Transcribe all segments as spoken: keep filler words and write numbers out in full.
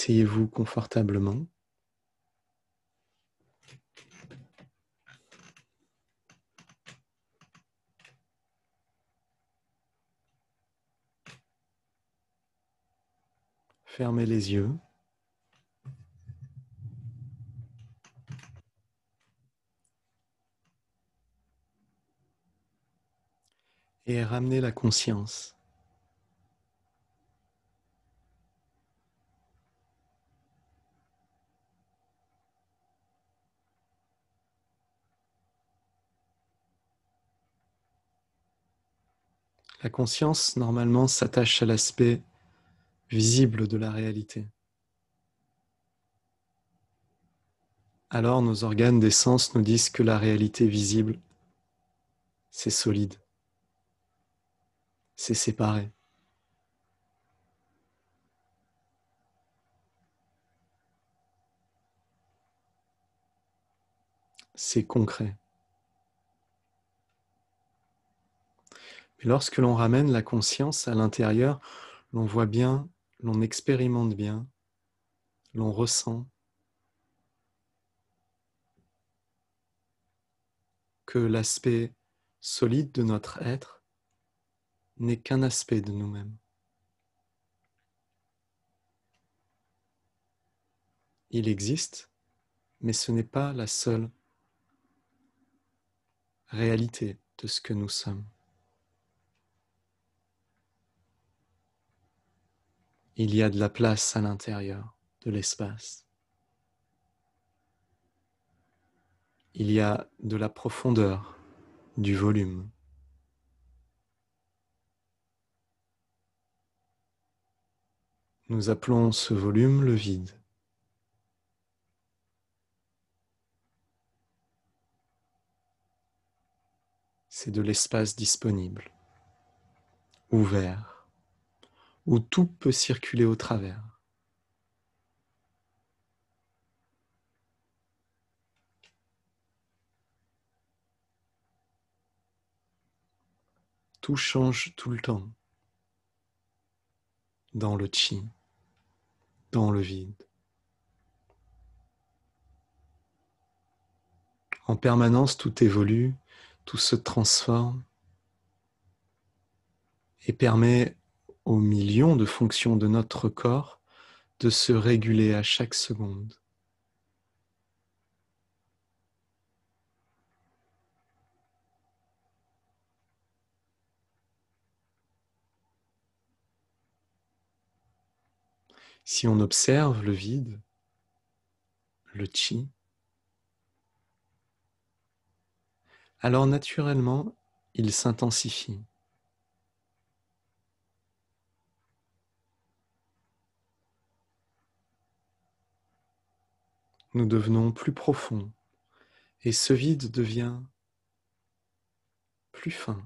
Asseyez-vous confortablement. Fermez les yeux. Et ramenez la conscience La conscience, normalement, s'attache à l'aspect visible de la réalité. Alors, nos organes des sens nous disent que la réalité visible, c'est solide, c'est séparé. C'est concret. Et lorsque l'on ramène la conscience à l'intérieur, l'on voit bien, l'on expérimente bien, l'on ressent que l'aspect solide de notre être n'est qu'un aspect de nous-mêmes. Il existe, mais ce n'est pas la seule réalité de ce que nous sommes. Il y a de la place à l'intérieur, de l'espace. Il y a de la profondeur, du volume. Nous appelons ce volume le vide. C'est de l'espace disponible, ouvert, où tout peut circuler au travers. Tout change tout le temps, dans le chi, dans le vide. En permanence, tout évolue, tout se transforme et permet aux millions de fonctions de notre corps de se réguler à chaque seconde. Si on observe le vide, le chi, alors naturellement, il s'intensifie. Nous devenons plus profonds et ce vide devient plus fin.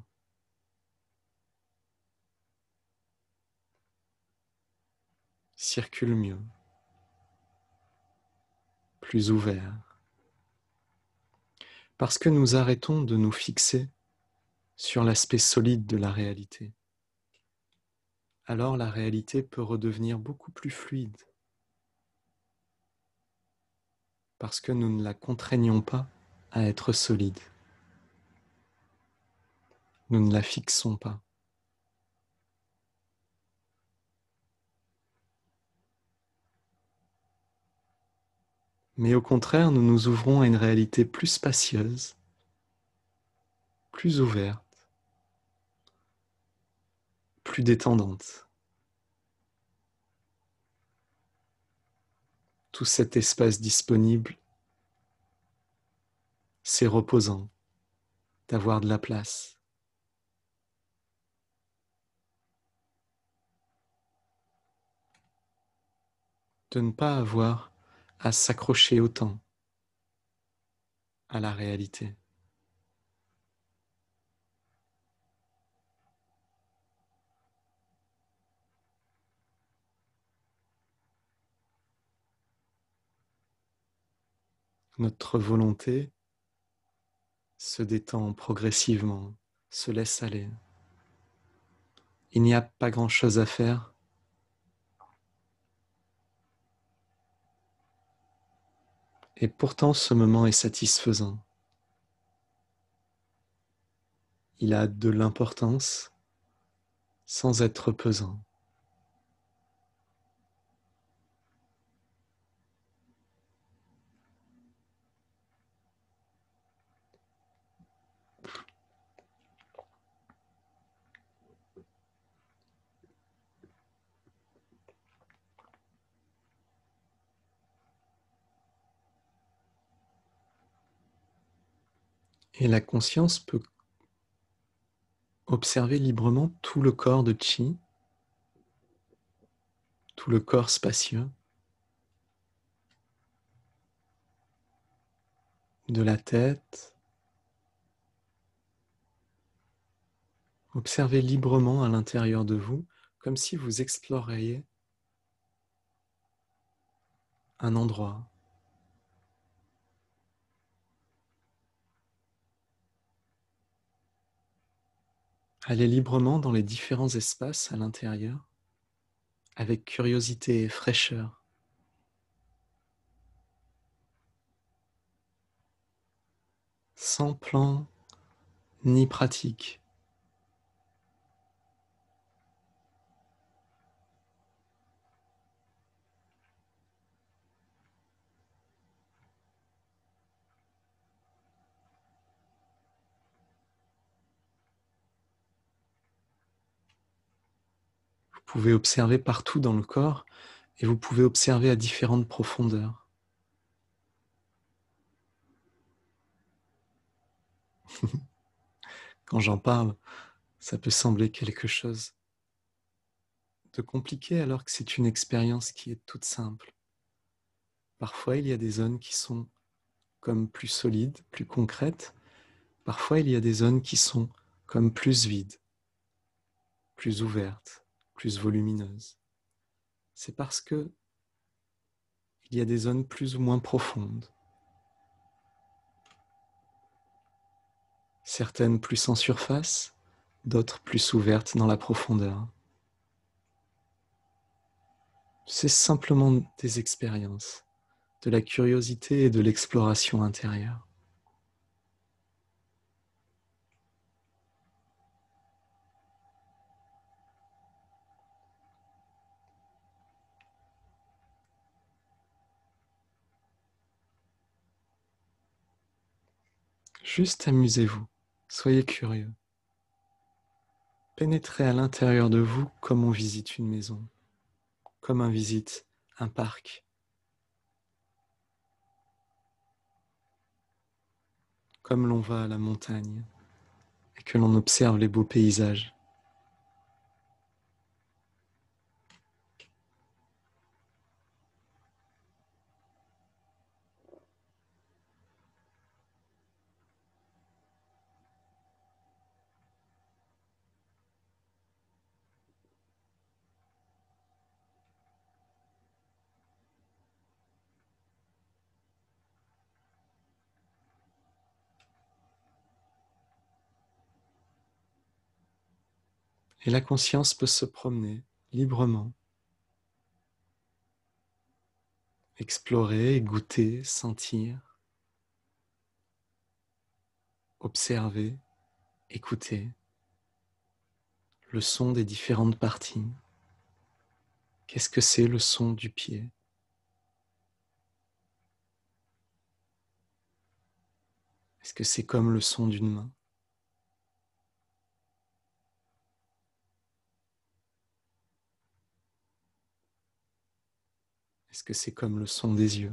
Circule mieux, plus ouvert. Parce que nous arrêtons de nous fixer sur l'aspect solide de la réalité. Alors la réalité peut redevenir beaucoup plus fluide. Parce que nous ne la contraignons pas à être solide. Nous ne la fixons pas. Mais au contraire, nous nous ouvrons à une réalité plus spacieuse, plus ouverte, plus détendante. Tout cet espace disponible, c'est reposant d'avoir de la place. De ne pas avoir à s'accrocher autant à la réalité. Notre volonté se détend progressivement, se laisse aller. Il n'y a pas grand-chose à faire. Et pourtant, ce moment est satisfaisant. Il a de l'importance sans être pesant. Et la conscience peut observer librement tout le corps de Qi, tout le corps spacieux, de la tête. Observez librement à l'intérieur de vous, comme si vous exploriez un endroit. Allez librement dans les différents espaces à l'intérieur, avec curiosité et fraîcheur. Sans plan ni pratique. Vous pouvez observer partout dans le corps et vous pouvez observer à différentes profondeurs. Quand j'en parle, ça peut sembler quelque chose de compliqué alors que c'est une expérience qui est toute simple. Parfois, il y a des zones qui sont comme plus solides, plus concrètes. Parfois, il y a des zones qui sont comme plus vides, plus ouvertes, plus volumineuse. C'est parce que il y a des zones plus ou moins profondes. Certaines plus en surface, d'autres plus ouvertes dans la profondeur. C'est simplement des expériences, de la curiosité et de l'exploration intérieure. Juste amusez-vous, soyez curieux. Pénétrez à l'intérieur de vous comme on visite une maison, comme on visite un parc, comme l'on va à la montagne et que l'on observe les beaux paysages. Et la conscience peut se promener librement, explorer, goûter, sentir, observer, écouter le son des différentes parties. Qu'est-ce que c'est le son du pied ? Est-ce que c'est comme le son d'une main ? Est-ce que c'est comme le son des yeux ?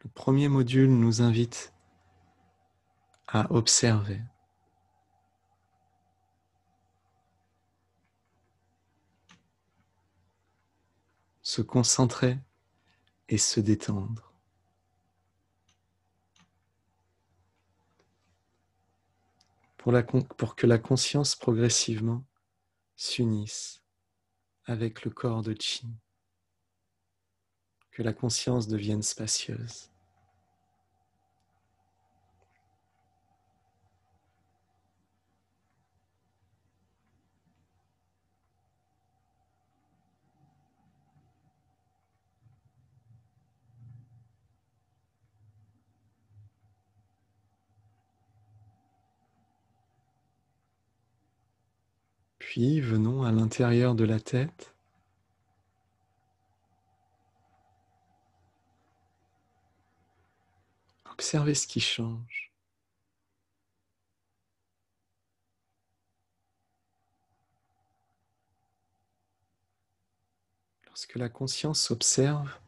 Le premier module nous invite à observer. Se concentrer et se détendre. Pour, la con- pour que la conscience progressivement s'unisse avec le corps de Qi, que la conscience devienne spacieuse. Puis, venons à l'intérieur de la tête. Observez ce qui change. Lorsque la conscience s'observe,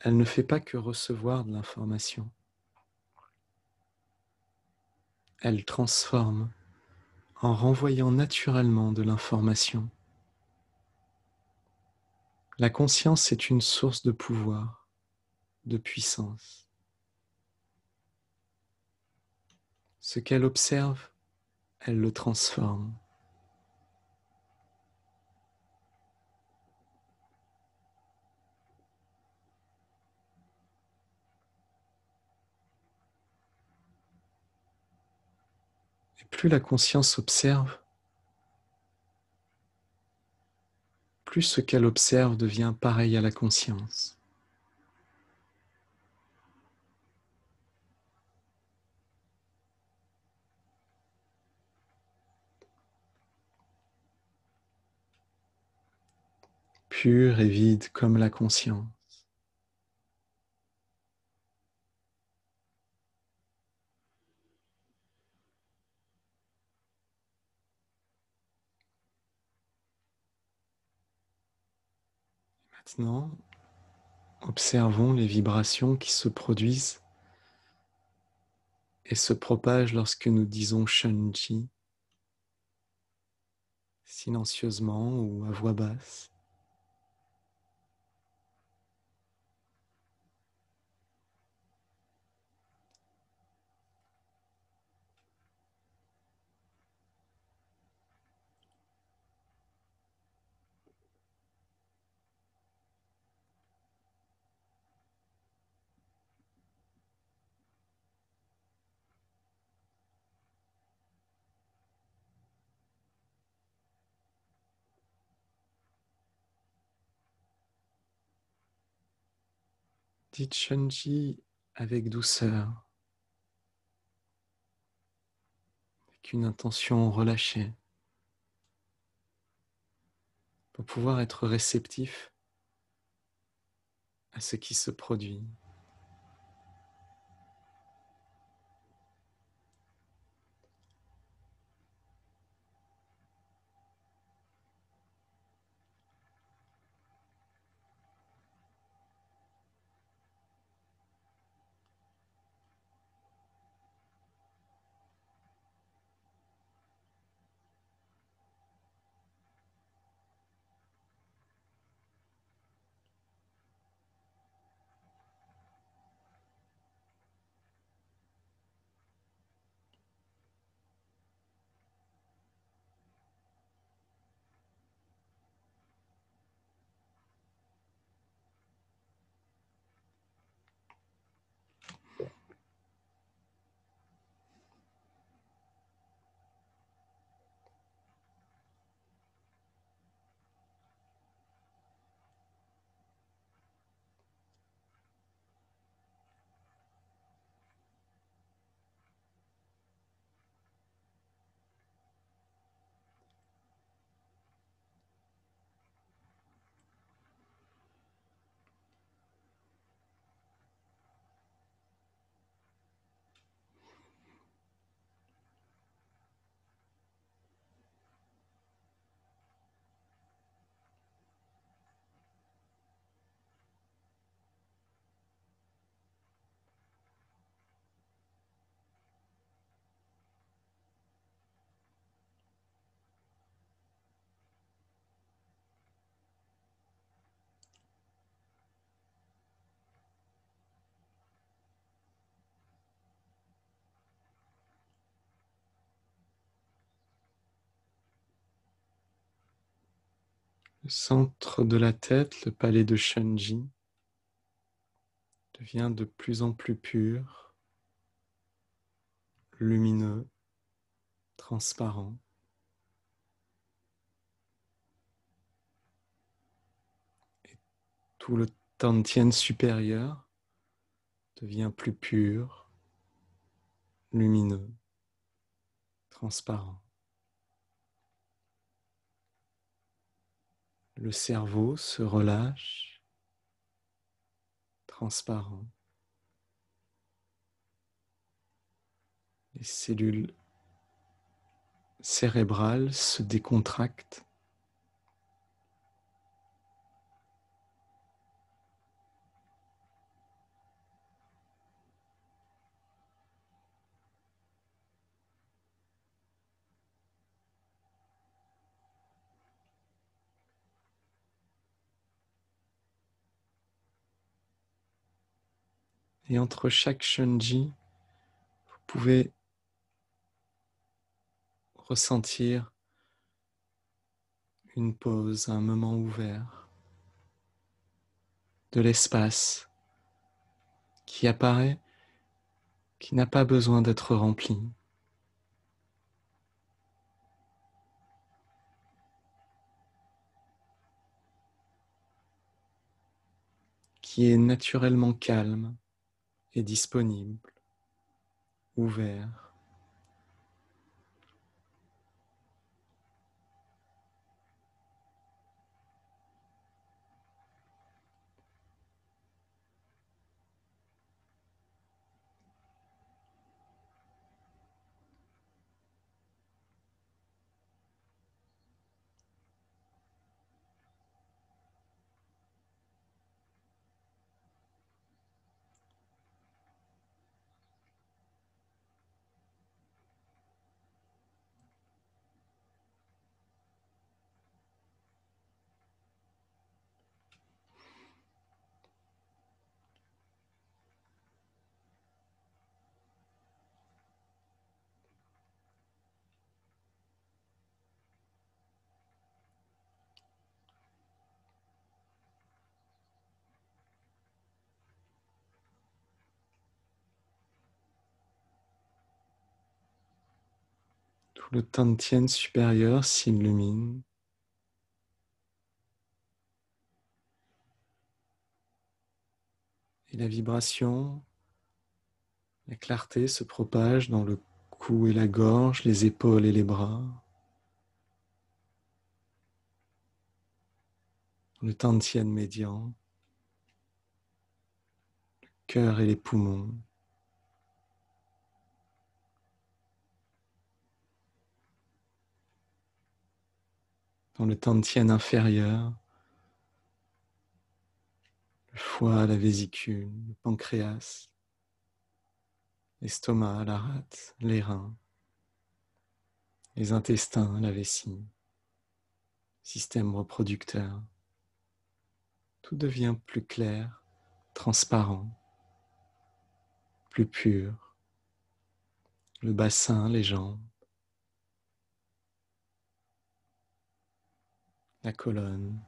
elle ne fait pas que recevoir de l'information. Elle transforme en renvoyant naturellement de l'information. La conscience est une source de pouvoir, de puissance. Ce qu'elle observe, elle le transforme. Plus la conscience observe, plus ce qu'elle observe devient pareil à la conscience. Pure et vide comme la conscience. Maintenant, observons les vibrations qui se produisent et se propagent lorsque nous disons Shen Ji, silencieusement ou à voix basse. Dites Shen Ji avec douceur, avec une intention relâchée, pour pouvoir être réceptif à ce qui se produit. Centre de la tête, le palais de Shen Ji, devient de plus en plus pur, lumineux, transparent. Et tout le Tantien supérieur devient plus pur, lumineux, transparent. Le cerveau se relâche, transparent. Les cellules cérébrales se décontractent. Et entre chaque Shen Ji, vous pouvez ressentir une pause, un moment ouvert, de l'espace qui apparaît, qui n'a pas besoin d'être rempli. Qui est naturellement calme. Est disponible, ouvert. Le Tantien supérieur s'illumine. Et la vibration, la clarté se propage dans le cou et la gorge, les épaules et les bras. Le Tantien médian, le cœur et les poumons. Dans le Tantien inférieur, le foie, la vésicule, le pancréas, l'estomac, la rate, les reins, les intestins, la vessie, système reproducteur. Tout devient plus clair, transparent, plus pur. Le bassin, les jambes. La colonne,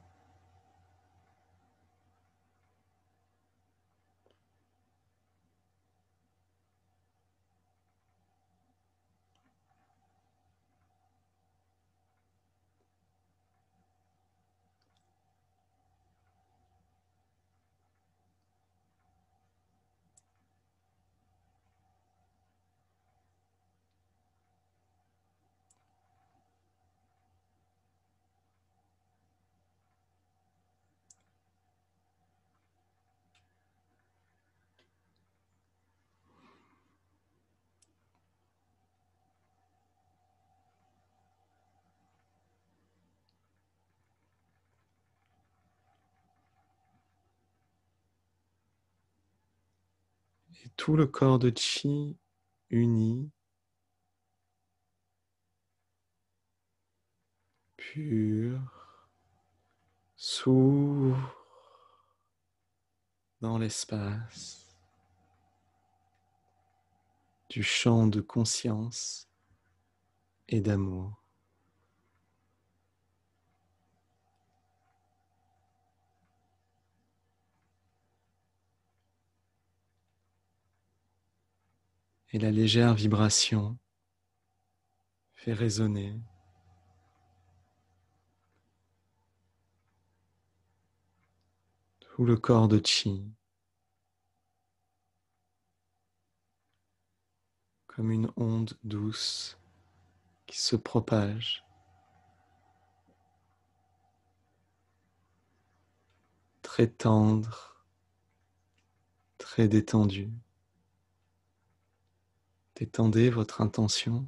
et tout le corps de Qi uni, pur, s'ouvre dans l'espace du champ de conscience et d'amour. et la légère vibration fait résonner. Tout le corps de Qi, comme une onde douce qui se propage, très tendre, très détendu. Détendez votre intention.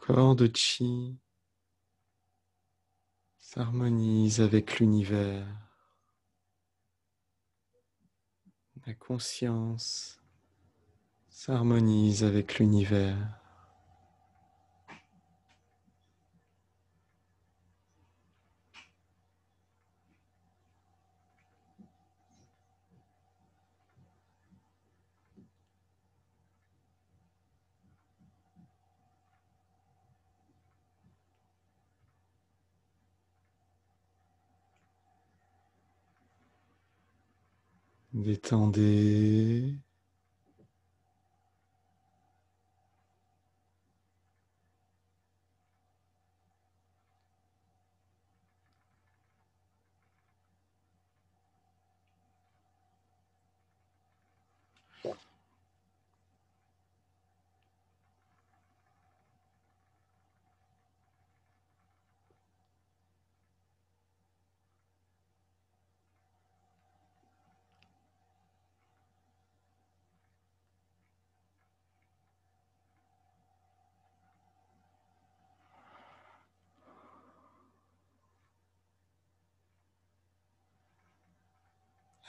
Le corps de Qi s'harmonise avec l'univers. La conscience s'harmonise avec l'univers. Détendez.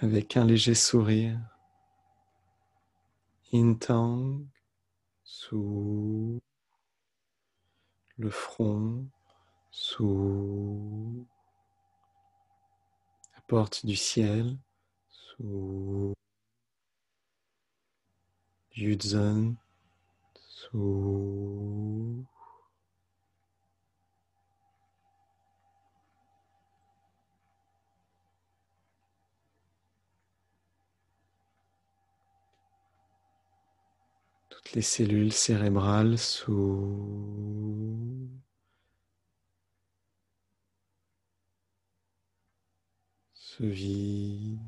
Avec un léger sourire, Yintang sous le front, sous la porte du ciel, sous Yuzen, sous les cellules cérébrales, sous ce vide,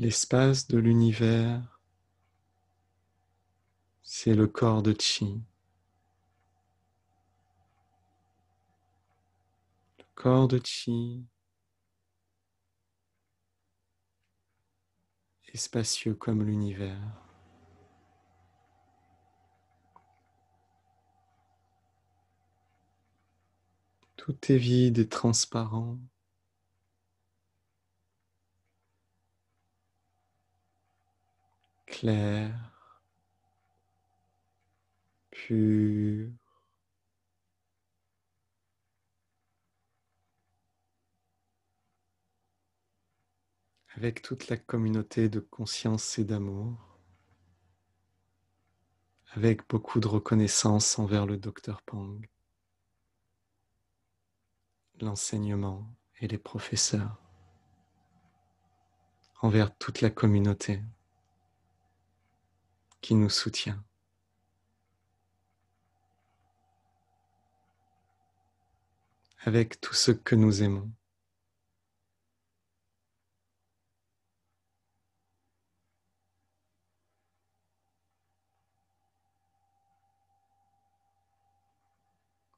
l'espace de l'univers, c'est le corps de Qi. corps de chi est spacieux comme l'univers. Tout est vide et transparent. Clair, pur, avec toute la communauté de conscience et d'amour, avec beaucoup de reconnaissance envers le docteur Pang, l'enseignement et les professeurs, envers toute la communauté qui nous soutient. Avec tous ceux que nous aimons.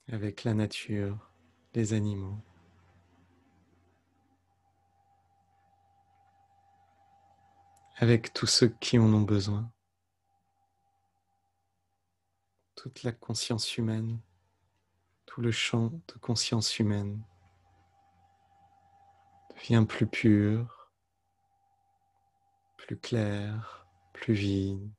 Avec la nature, les animaux. Avec tous ceux qui en ont besoin. Toute la conscience humaine, tout le champ de conscience humaine devient plus pur, plus clair, plus vide.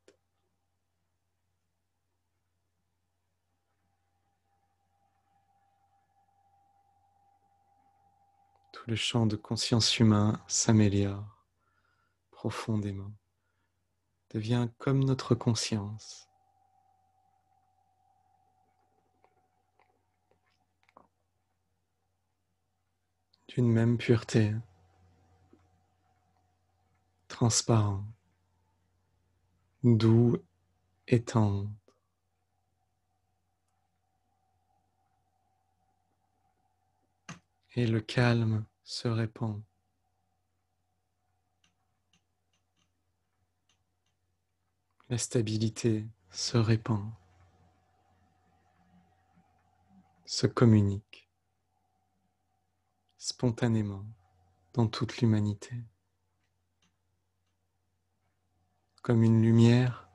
Tout le champ de conscience humain s'améliore profondément, devient comme notre conscience. D'une même pureté, transparent, doux et tendre. Et le calme se répand. La stabilité se répand, se communique. Spontanément dans toute l'humanité, comme une lumière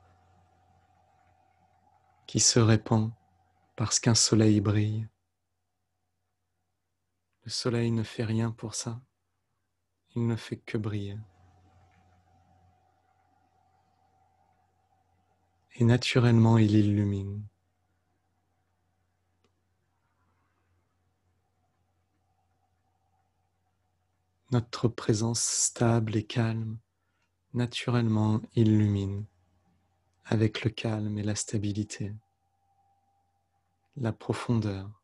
qui se répand parce qu'un soleil brille. Le soleil ne fait rien pour ça, il ne fait que briller. Et naturellement, il illumine. Notre présence stable et calme, naturellement illumine, avec le calme et la stabilité, la profondeur,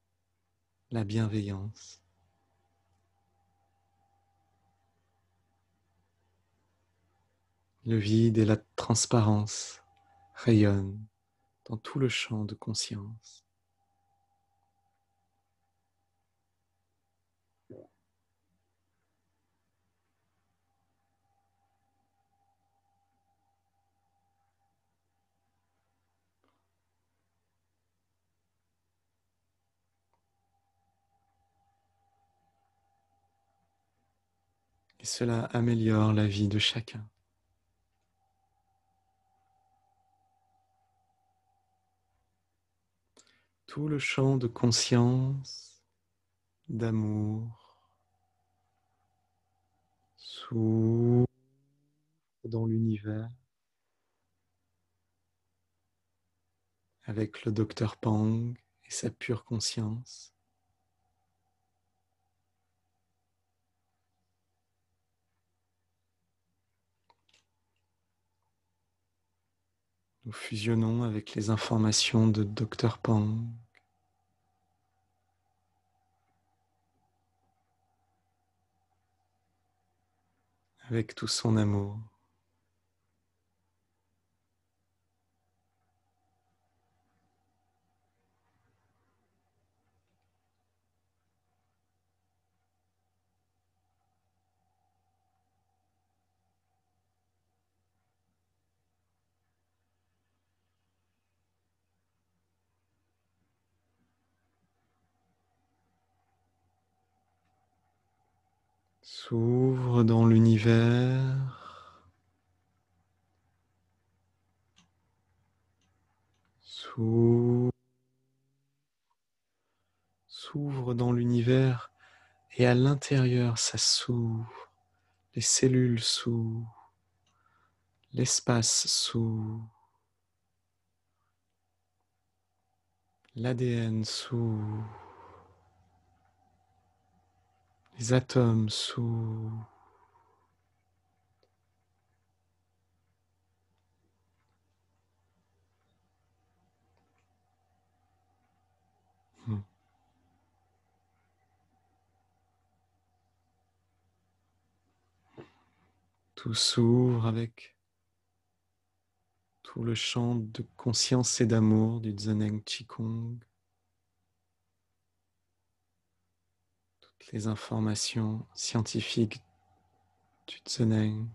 la bienveillance. Le vide et la transparence rayonnent dans tout le champ de conscience. Et cela améliore la vie de chacun. Tout le champ de conscience, d'amour, s'ouvre dans l'univers avec le docteur Pang et sa pure conscience. Nous fusionnons avec les informations de docteur Pang. Avec tout son amour. s'ouvre dans l'univers, s'ouvre dans l'univers et à l'intérieur ça s'ouvre, les cellules s'ouvrent, l'espace s'ouvre, l'A D N s'ouvre, les atomes s'ouvrent, hmm. Tout s'ouvre avec tout le champ de conscience et d'amour du Zhineng Qigong. Les informations scientifiques du Zhineng.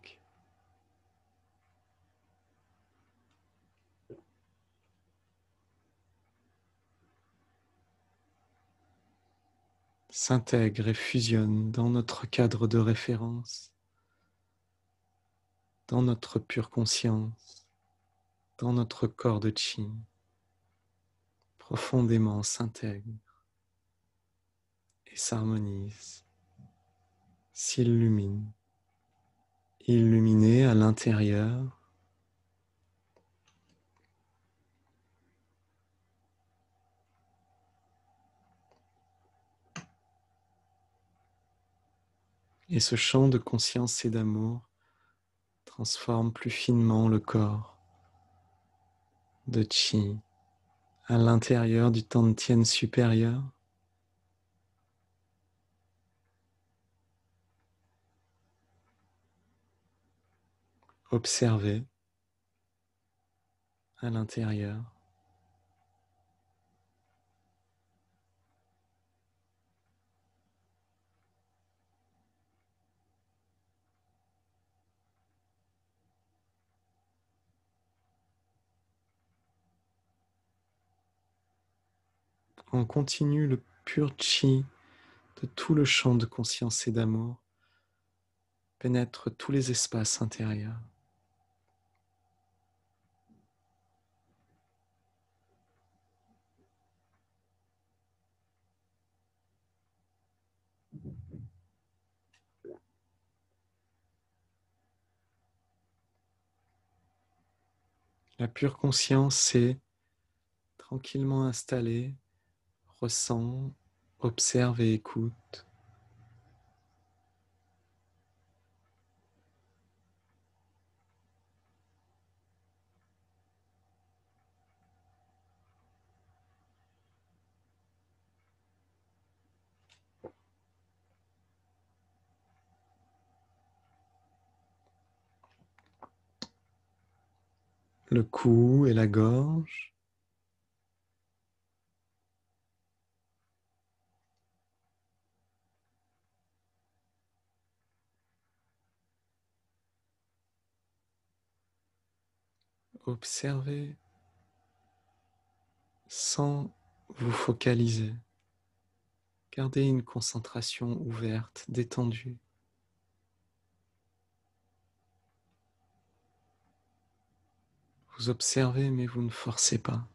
S'intègrent et fusionnent dans notre cadre de référence, dans notre pure conscience, dans notre corps de Qi, profondément s'intègrent. Et s'harmonise, s'illumine, illuminé à l'intérieur, et ce champ de conscience et d'amour transforme plus finement le corps de Qi à l'intérieur du Tantien supérieur. Observez à l'intérieur. On continue le pur Qi de tout le champ de conscience et d'amour, pénètre tous les espaces intérieurs. La pure conscience s'est tranquillement installée, ressent, observe et écoute. Le cou et la gorge, observez sans vous focaliser, gardez une concentration ouverte, détendue. Vous observez, mais vous ne forcez pas.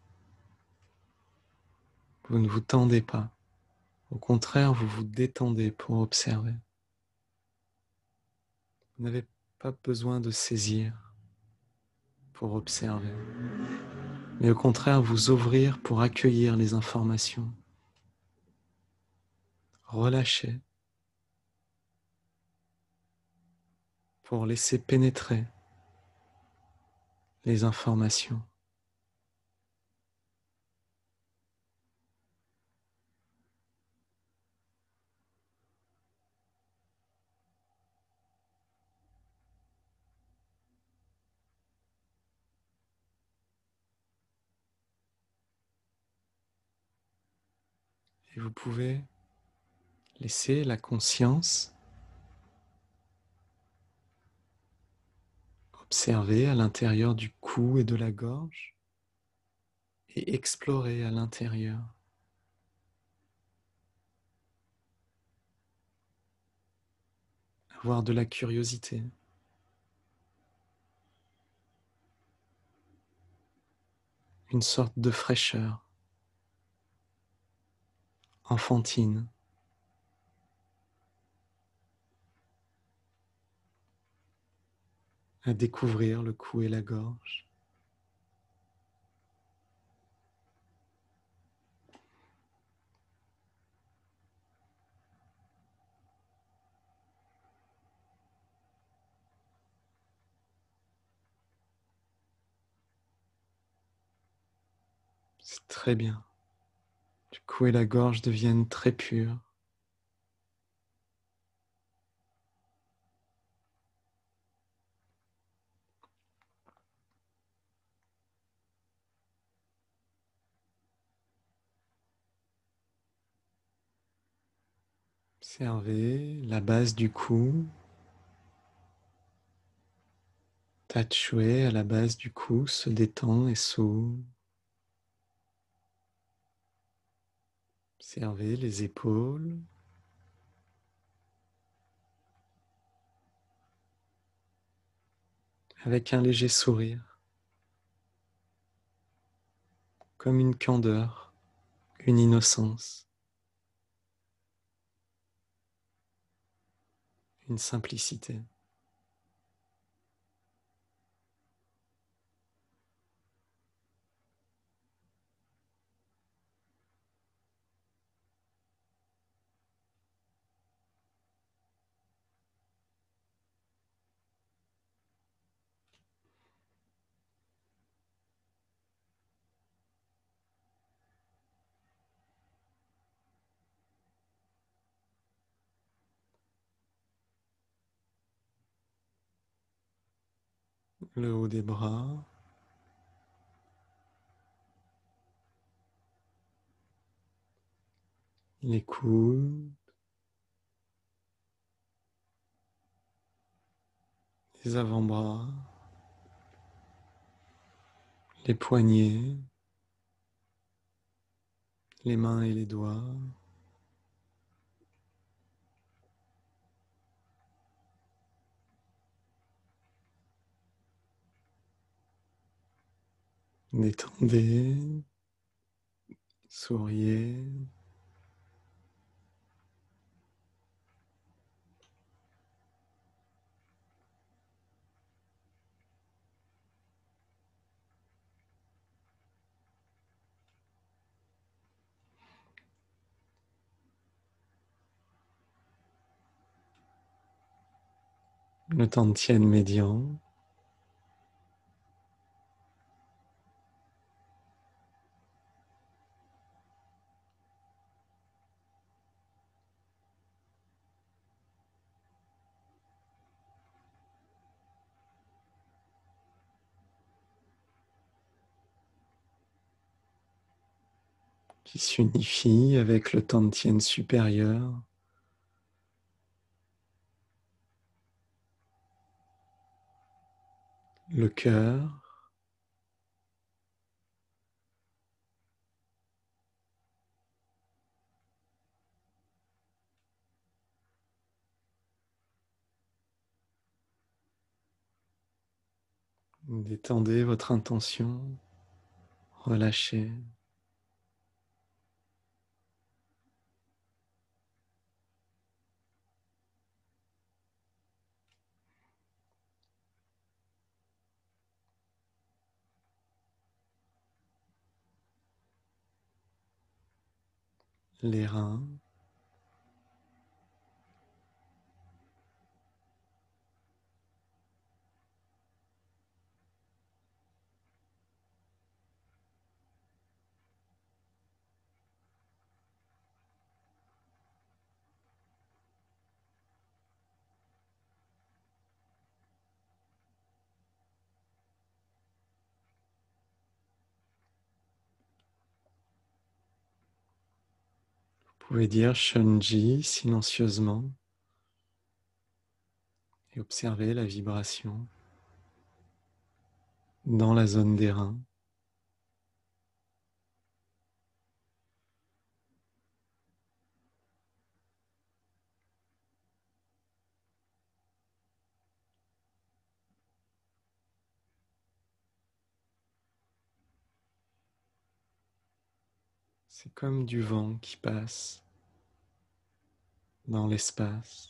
Vous ne vous tendez pas. Au contraire, vous vous détendez pour observer. Vous n'avez pas besoin de saisir pour observer. Mais au contraire, vous ouvrir pour accueillir les informations. Relâchez pour laisser pénétrer les informations. Et vous pouvez laisser la conscience observer à l'intérieur du cou et de la gorge et explorer à l'intérieur. voire de la curiosité. Une sorte de fraîcheur enfantine. À découvrir le cou et la gorge. C'est très bien. Le cou et la gorge deviennent très purs. Observez la base du cou, Tachué à la base du cou se détend et s'ouvre. Observez les épaules, avec un léger sourire, comme une candeur, une innocence. Une simplicité. Le haut des bras, les coudes, les avant-bras, les poignets, les mains et les doigts. Détendez, souriez. Le Tantien médian. Qui s'unifie avec le Tantien supérieur, le cœur, détendez votre intention, relâchez. Les reins, vous pouvez dire Shen Ji silencieusement et observer la vibration dans la zone des reins. C'est comme du vent qui passe dans l'espace.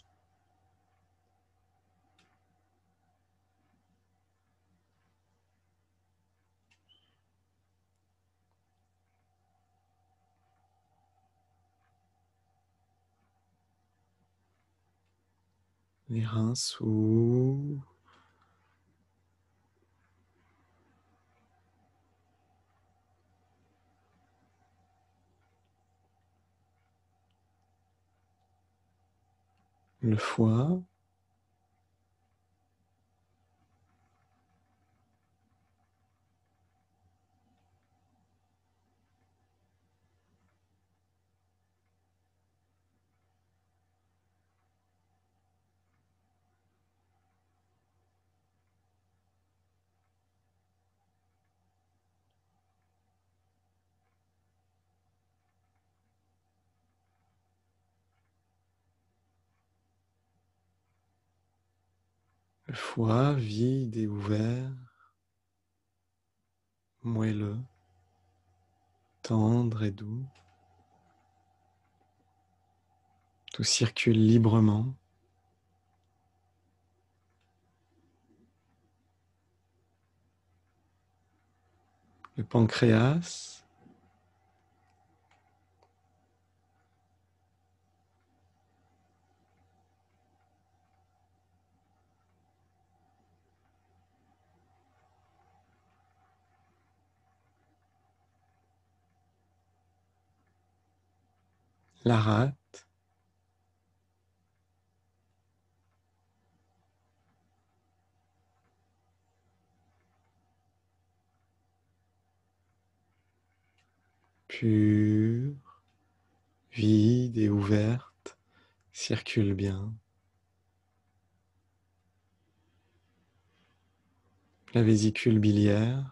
Les reins s'ouvrent. Le foie. Le foie vide et ouvert, moelleux, tendre et doux. Tout circule librement. Le pancréas. La rate, pure, vide et ouverte, circule bien. La vésicule biliaire.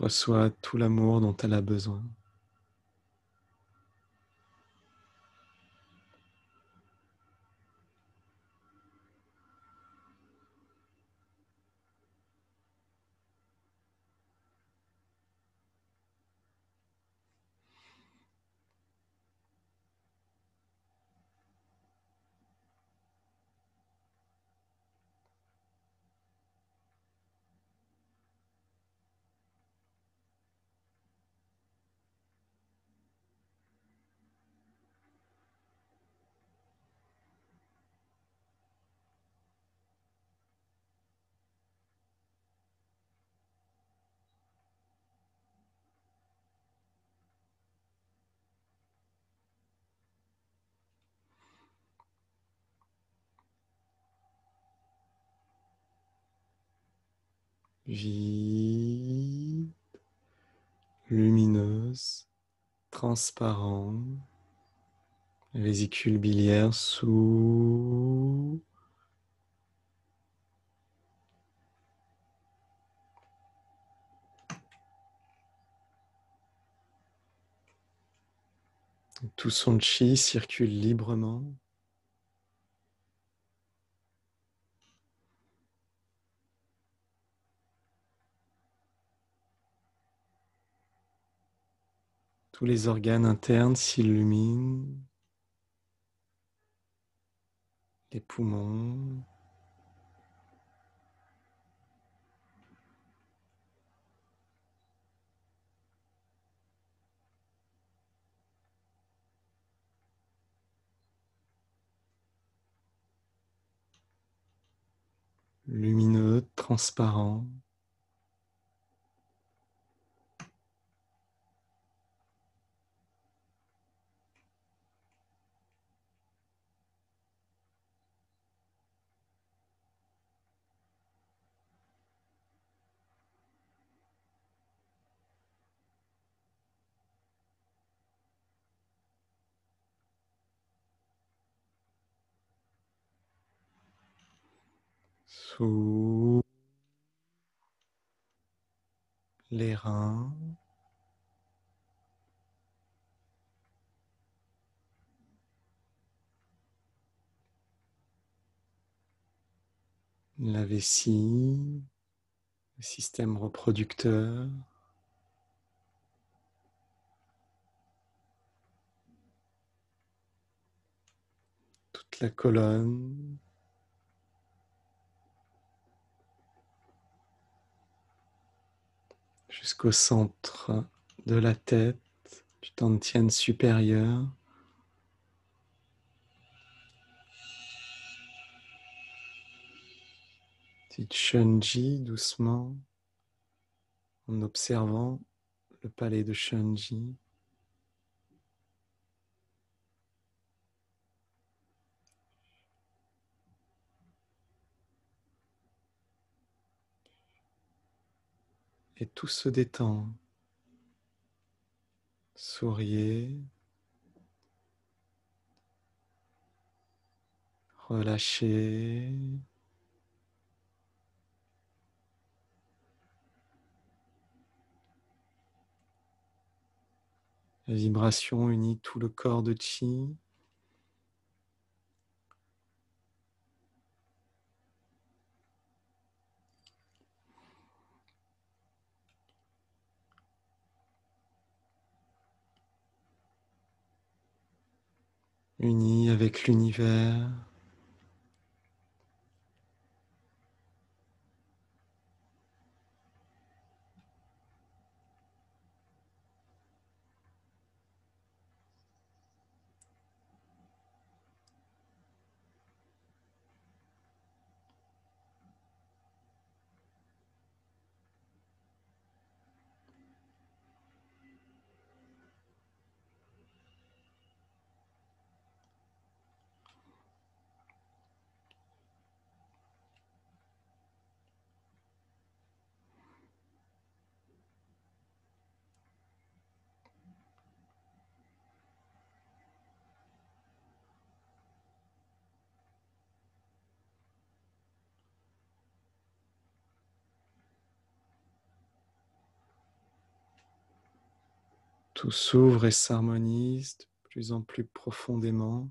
Reçois tout l'amour dont elle a besoin. Vide, lumineuse, transparent, la vésicule biliaire sous, tout son chi circule librement. Tous les organes internes s'illuminent, les poumons, lumineux, transparent. Sous les reins, la vessie, le système reproducteur, toute la colonne, jusqu'au centre de la tête, du tantien supérieur. Petite Shen Ji, doucement, en observant le palais de Shen Ji. Et tout se détend. Souriez. Relâchez. La vibration unit tout le corps de Qi. Unis avec l'univers. Tout s'ouvre et s'harmonise de plus en plus profondément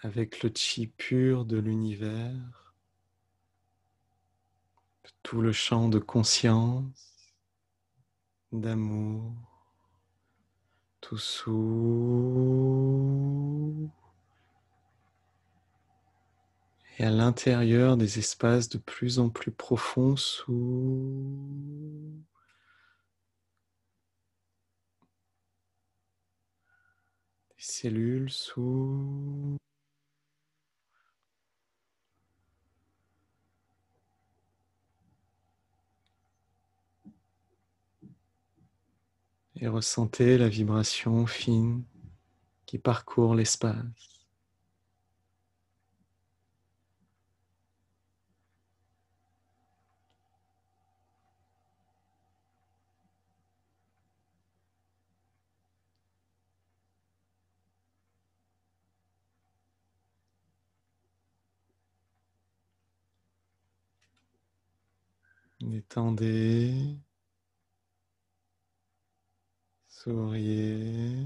avec le Qi pur de l'univers, tout le champ de conscience, d'amour, tout s'ouvre. Et à l'intérieur des espaces de plus en plus profonds s'ouvre. Les cellules s'ouvrent. Et ressentez la vibration fine qui parcourt l'espace. Détendez, souriez,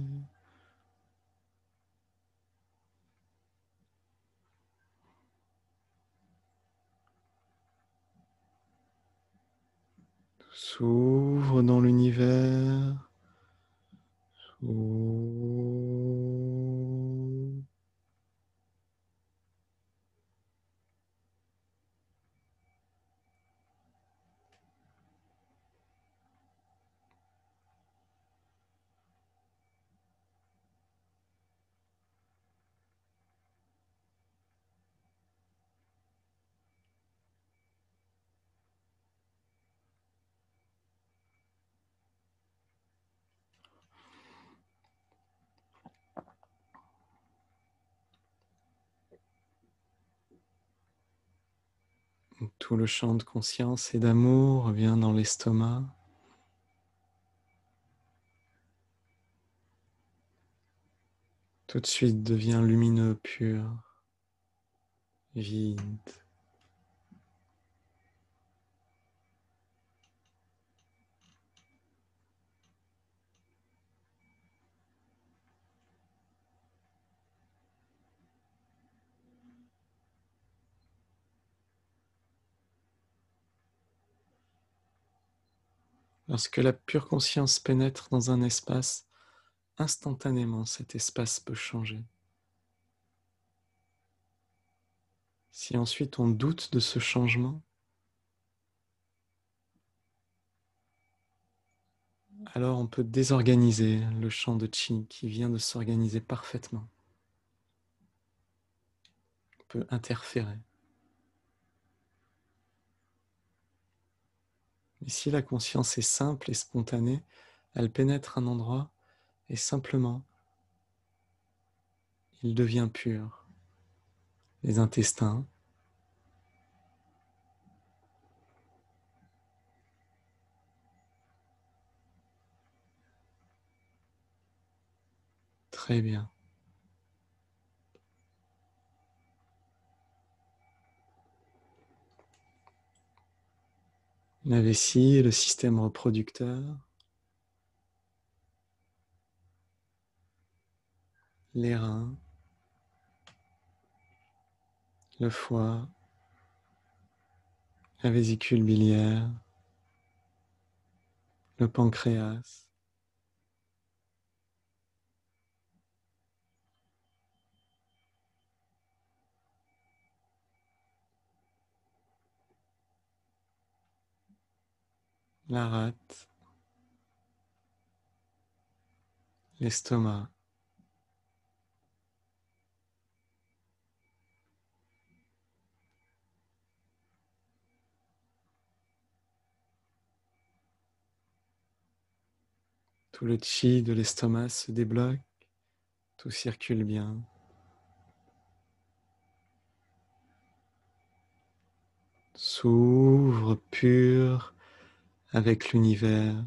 tout s'ouvre dans l'univers, s'ouvre. Tout le champ de conscience et d'amour revient dans l'estomac. Tout de suite devient lumineux, pur, vide. Lorsque la pure conscience pénètre dans un espace, instantanément cet espace peut changer. Si ensuite on doute de ce changement, alors on peut désorganiser le champ de chi qui vient de s'organiser parfaitement. On peut interférer. Mais si la conscience est simple et spontanée, elle pénètre un endroit et simplement, il devient pur. Les intestins, très bien. La vessie, le système reproducteur, les reins, le foie, la vésicule biliaire, le pancréas, la rate, l'estomac, tout le chi de l'estomac se débloque, tout circule bien. S'ouvre pur avec l'univers.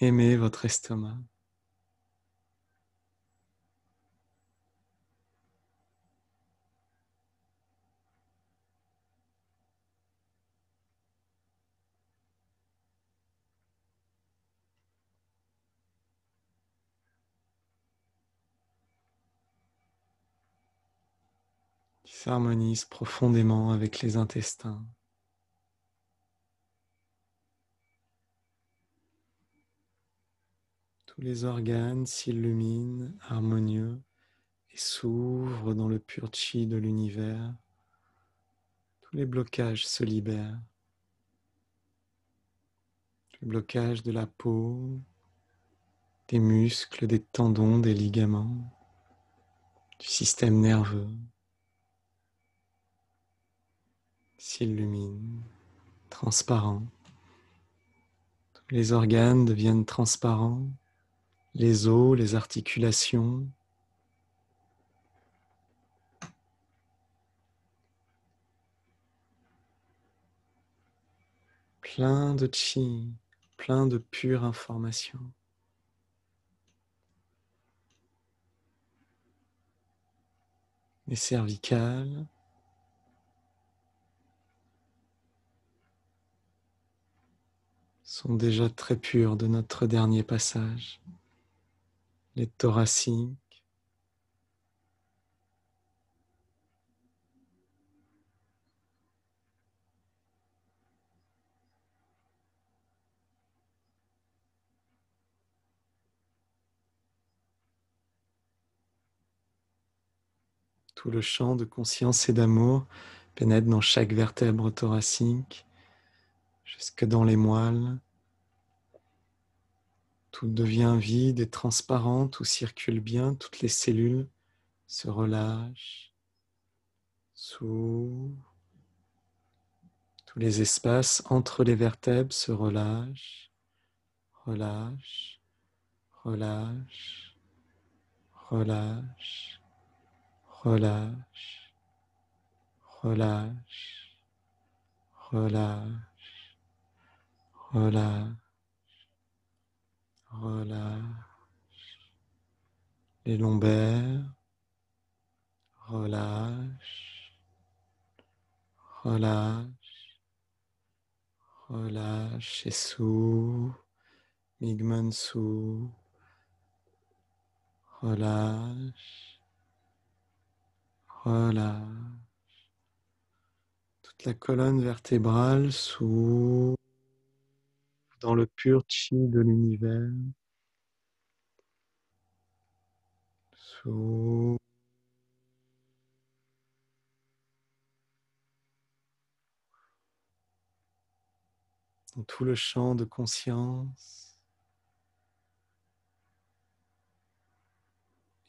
Aimez votre estomac. S'harmonise profondément avec les intestins. Tous les organes s'illuminent, harmonieux, et s'ouvrent dans le pur chi de l'univers. Tous les blocages se libèrent. Les blocages de la peau, des muscles, des tendons, des ligaments, du système nerveux s'illumine, transparent. Tous les organes deviennent transparents, les os, les articulations. Plein de chi, plein de pure information. Les cervicales, sont déjà très purs de notre dernier passage. Les thoraciques, tout le champ de conscience et d'amour pénètre dans chaque vertèbre thoracique, jusque dans les moelles. Tout devient vide et transparent, tout circule bien, toutes les cellules se relâchent, s'ouvrent. Tous les espaces entre les vertèbres se relâchent, relâchent, relâchent, relâchent, relâchent, relâchent, relâchent. Relâche, relâche, les lombaires, relâche, relâche, relâche, et sous, Mingmen sous, relâche, relâche. la colonne vertébrale s'ouvre dans le pur chi de l'univers. S'ouvre. Dans tout le champ de conscience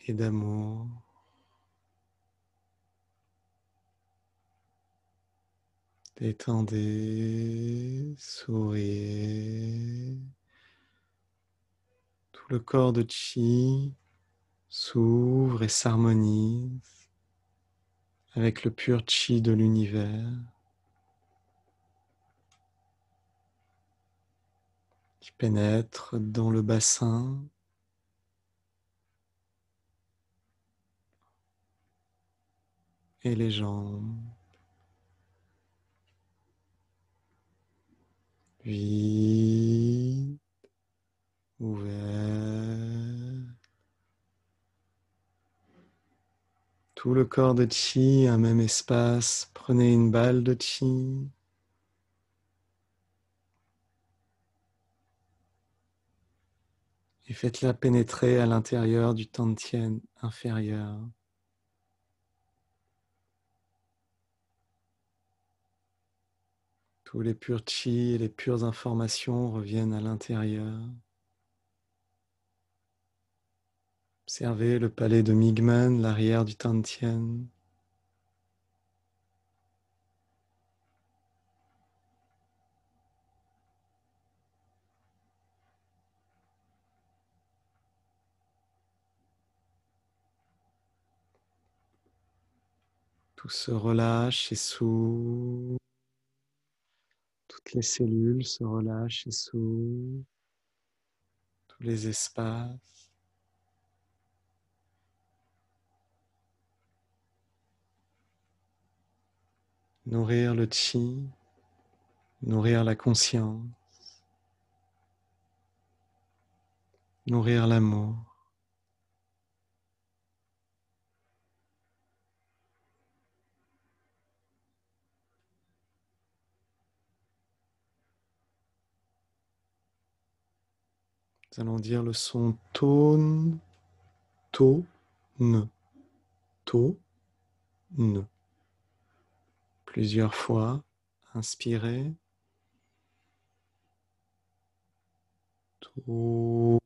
et d'amour. Détendez, souriez. Tout le corps de Qi s'ouvre et s'harmonise avec le pur Qi de l'univers. Qui pénètre dans le bassin, et les jambes, vide, ouvert, tout le corps de Qi, un même espace, prenez une balle de Qi, et faites-la pénétrer à l'intérieur du Tantien inférieur. Tous les purs chi et les pures informations reviennent à l'intérieur. Observez le palais de Mingmen, l'arrière du Tantien. Tout se relâche et s'ouvre. Toutes les cellules se relâchent et s'ouvrent. Tous les espaces. Nourrir le chi, nourrir la conscience, nourrir l'amour. Nous allons dire le son tone, to, ne, to, ne. Plusieurs fois, inspirez. To.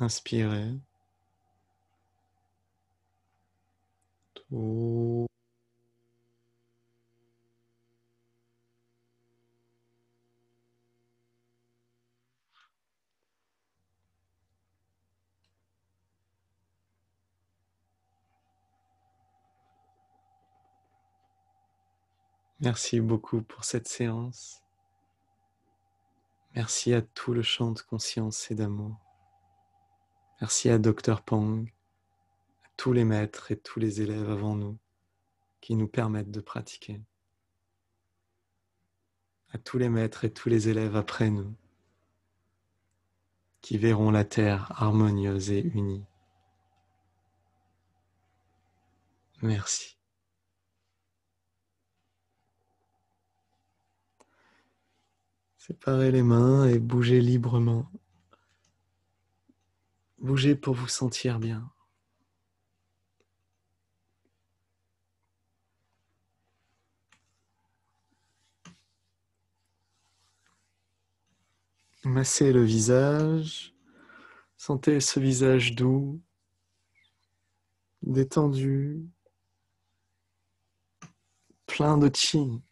Inspirez. Tout. Merci beaucoup pour cette séance. Merci à tout le champ de conscience et d'amour. Merci à docteur Pang, à tous les maîtres et tous les élèves avant nous qui nous permettent de pratiquer. À tous les maîtres et tous les élèves après nous qui verront la terre harmonieuse et unie. Merci. Séparez les mains et bougez librement. Bougez pour vous sentir bien. Massez le visage. Sentez ce visage doux, détendu, plein de chi.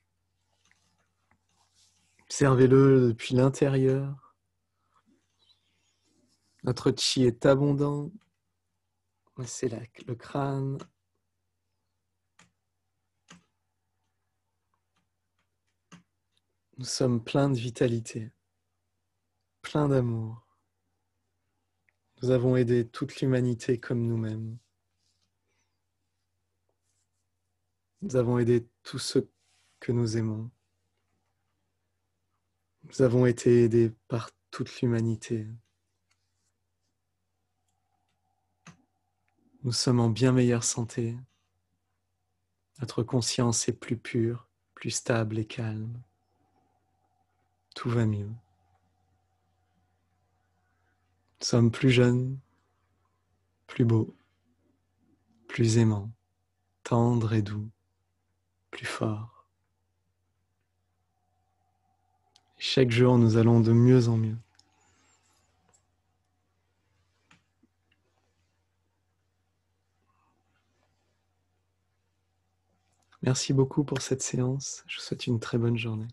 Observez-le depuis l'intérieur. Notre chi est abondant, c'est le crâne, nous sommes pleins de vitalité, pleins d'amour, nous avons aidé toute l'humanité comme nous-mêmes, nous avons aidé tous ceux que nous aimons. Nous avons été aidés par toute l'humanité. Nous sommes en bien meilleure santé. Notre conscience est plus pure, plus stable et calme. Tout va mieux. Nous sommes plus jeunes, plus beaux, plus aimants, tendres et doux, plus forts. Et chaque jour, nous allons de mieux en mieux. Merci beaucoup pour cette séance. Je vous souhaite une très bonne journée.